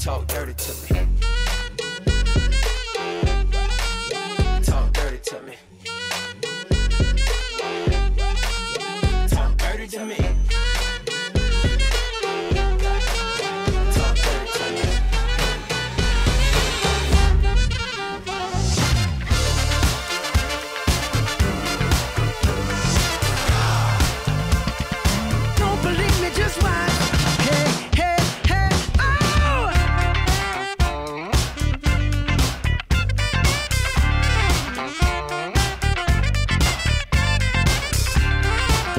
Talk dirty to me. Talk dirty to me. Talk dirty to me. Talk dirty to me. Don't believe me, just watch.